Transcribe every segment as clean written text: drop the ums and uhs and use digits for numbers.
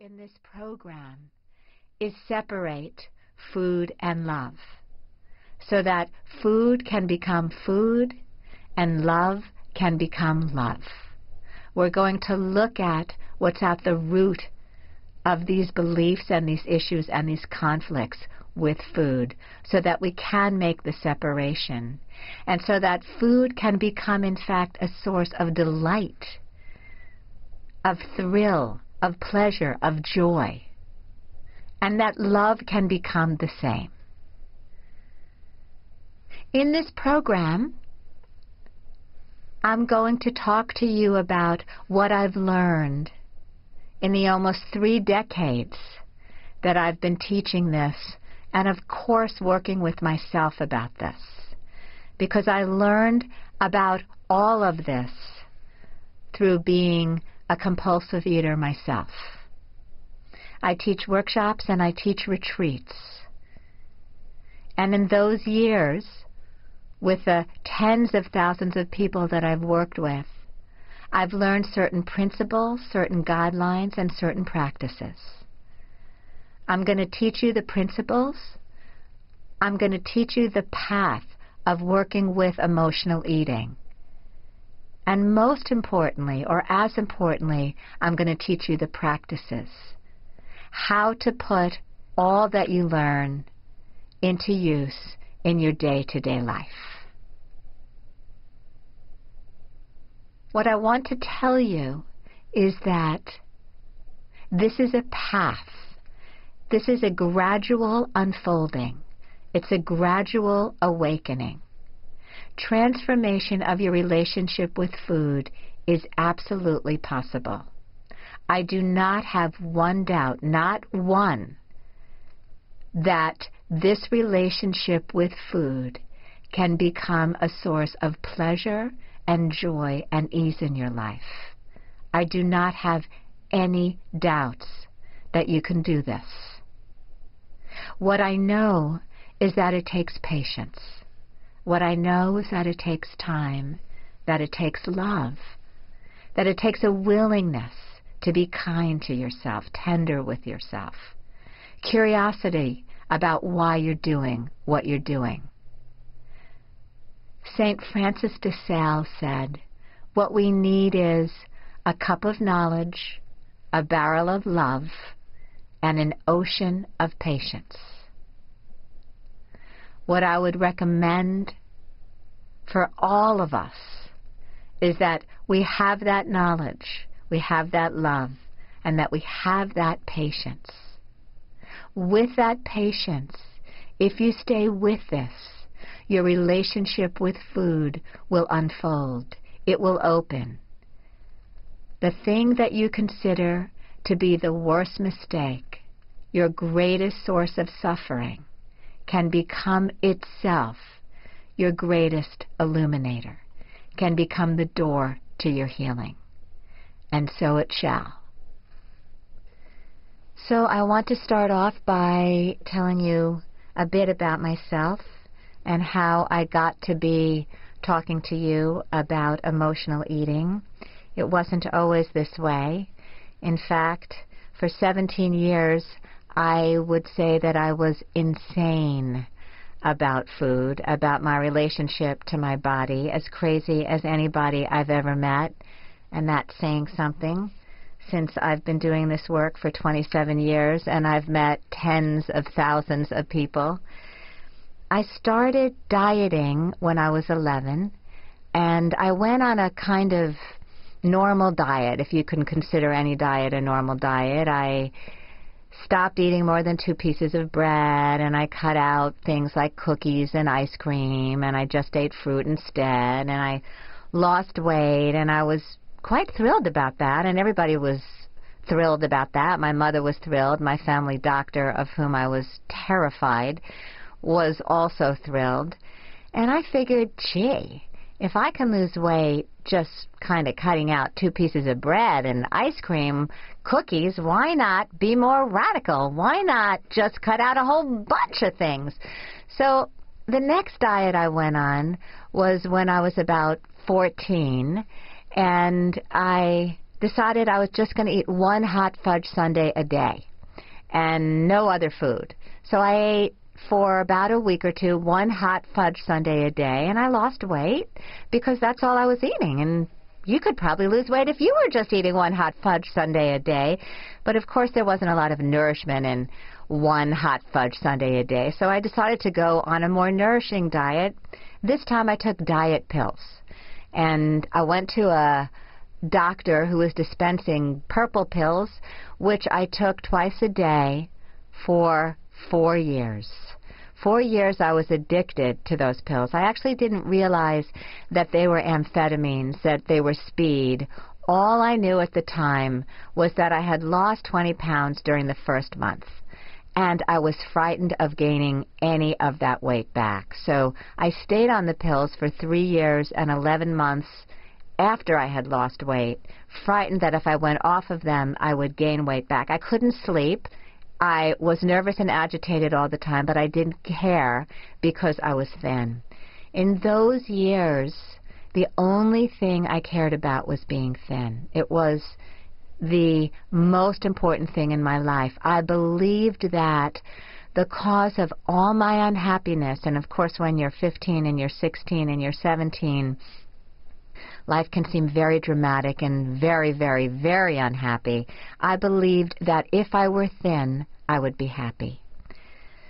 in this program is separate food and love, so that food can become food and love can become love. We're going to look at what's at the root of these beliefs and these issues and these conflicts with food, so that we can make the separation, and so that food can become, in fact, a source of delight, of thrill, of pleasure, of joy, and that love can become the same. In this program, I'm going to talk to you about what I've learned in the almost 3 decades that I've been teaching this, and of course working with myself about this, because I learned about all of this through being a compulsive eater myself. I teach workshops and I teach retreats. And in those years, with the tens of thousands of people that I've worked with, I've learned certain principles, certain guidelines, and certain practices. I'm going to teach you the principles. I'm going to teach you the path of working with emotional eating. And most importantly, or as importantly, I'm going to teach you the practices. How to put all that you learn into use in your day-to-day life. What I want to tell you is that this is a path. This is a gradual unfolding. It's a gradual awakening. Transformation of your relationship with food is absolutely possible. I do not have one doubt, not one, that this relationship with food can become a source of pleasure and joy and ease in your life. I do not have any doubts that you can do this. What I know is that it takes patience. What I know is that it takes time, that it takes love, that it takes a willingness to be kind to yourself, tender with yourself, curiosity about why you're doing what you're doing. St. Francis de Sales said, what we need is a cup of knowledge, a barrel of love, and an ocean of patience. What I would recommend for all of us is that we have that knowledge, we have that love, and that we have that patience. With that patience, if you stay with this, your relationship with food will unfold. It will open. The thing that you consider to be the worst mistake, your greatest source of suffering, can become itself your greatest illuminator, can become the door to your healing. And so it shall. So I want to start off by telling you a bit about myself and how I got to be talking to you about emotional eating. It wasn't always this way. In fact, for 17 years, I would say that I was insane about food, about my relationship to my body, as crazy as anybody I've ever met, and that's saying something. Since I've been doing this work for 27 years, and I've met tens of thousands of people. I started dieting when I was 11, and I went on a kind of normal diet, if you can consider any diet a normal diet. I stopped eating more than 2 pieces of bread, and I cut out things like cookies and ice cream, and I just ate fruit instead, and I lost weight, and I was quite thrilled about that, and everybody was thrilled about that. My mother was thrilled. My family doctor, of whom I was terrified, was also thrilled. And I figured, gee, if I can lose weight just kind of cutting out 2 pieces of bread and ice cream, cookies, why not be more radical? Why not just cut out a whole bunch of things? So the next diet I went on was when I was about 14, and I decided I was just going to eat one hot fudge sundae a day and no other food. So I ate for about a week or two one hot fudge sundae a day, and I lost weight because that's all I was eating. And you could probably lose weight if you were just eating one hot fudge sundae a day. But, of course, there wasn't a lot of nourishment in one hot fudge sundae a day. So I decided to go on a more nourishing diet. This time I took diet pills. And I went to a doctor who was dispensing purple pills, which I took twice a day for 4 years. 4 years I was addicted to those pills. I actually didn't realize that they were amphetamines, that they were speed. All I knew at the time was that I had lost 20 pounds during the first month, and I was frightened of gaining any of that weight back. So I stayed on the pills for 3 years and 11 months after I had lost weight, frightened that if I went off of them, I would gain weight back. I couldn't sleep. I was nervous and agitated all the time, but I didn't care because I was thin. In those years, the only thing I cared about was being thin. It was the most important thing in my life. I believed that the cause of all my unhappiness, and of course when you're 15 and you're 16 and you're 17, life can seem very dramatic and very, very, very unhappy. I believed that if I were thin, I would be happy.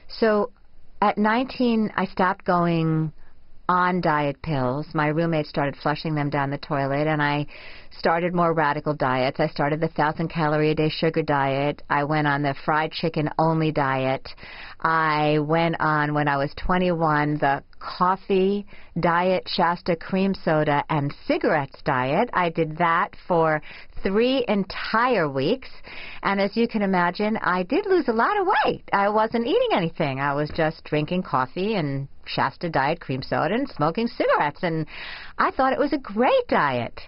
So at 19, I stopped going on diet pills. My roommate started flushing them down the toilet, and I started more radical diets. I started the 1,000-calorie-a-day sugar diet. I went on the fried chicken-only diet. I went on, when I was 21, the coffee diet, Shasta cream soda, and cigarettes diet. I did that for 3 entire weeks, and as you can imagine, I did lose a lot of weight. I wasn't eating anything. I was just drinking coffee and Shasta diet cream soda and smoking cigarettes, and I thought it was a great diet.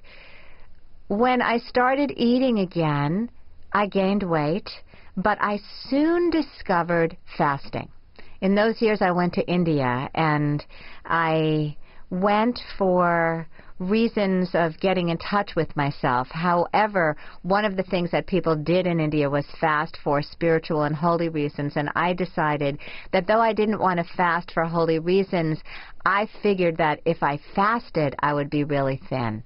When I started eating again, I gained weight, but I soon discovered fasting. In those years, I went to India, and I went for reasons of getting in touch with myself. However, one of the things that people did in India was fast for spiritual and holy reasons, and I decided that though I didn't want to fast for holy reasons, I figured that if I fasted, I would be really thin.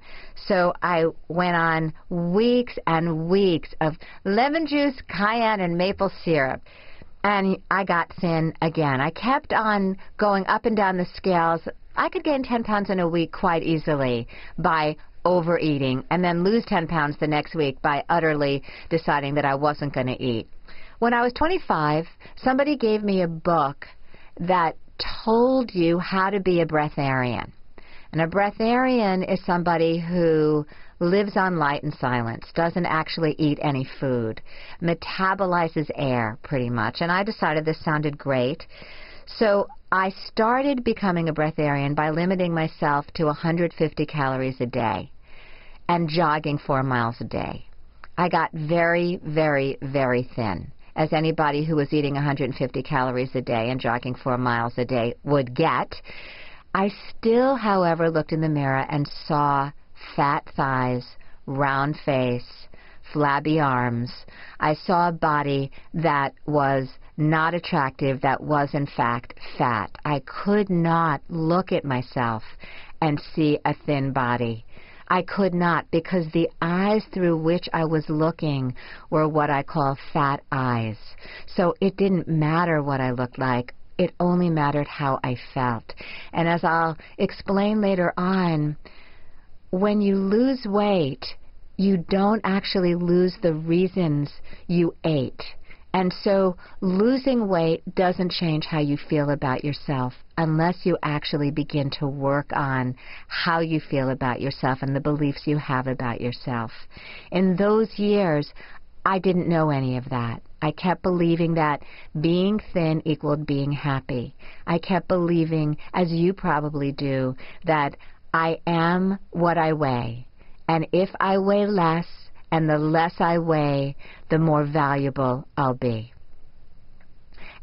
So I went on weeks and weeks of lemon juice, cayenne, and maple syrup. And I got thin again. I kept on going up and down the scales. I could gain 10 pounds in a week quite easily by overeating, and then lose 10 pounds the next week by utterly deciding that I wasn't going to eat. When I was 25, somebody gave me a book that told you how to be a breatharian. And a breatharian is somebody who lives on light and silence, doesn't actually eat any food, metabolizes air pretty much. And I decided this sounded great. So I started becoming a breatharian by limiting myself to 150 calories a day and jogging 4 miles a day. I got very, very, very thin, as anybody who was eating 150 calories a day and jogging 4 miles a day would get. I still, however, looked in the mirror and saw fat thighs, round face, flabby arms. I saw a body that was not attractive, that was in fact fat. I could not look at myself and see a thin body. I could not, because the eyes through which I was looking were what I call fat eyes. So it didn't matter what I looked like. It only mattered how I felt. And as I'll explain later on, when you lose weight, you don't actually lose the reasons you ate. And so losing weight doesn't change how you feel about yourself unless you actually begin to work on how you feel about yourself and the beliefs you have about yourself. In those years, I didn't know any of that. I kept believing that being thin equaled being happy. I kept believing, as you probably do, that I am what I weigh. And if I weigh less, and the less I weigh, the more valuable I'll be.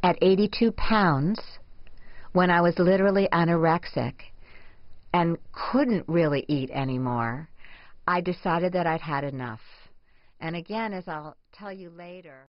At 82 pounds, when I was literally anorexic and couldn't really eat anymore, I decided that I'd had enough. And again, as I'll tell you later,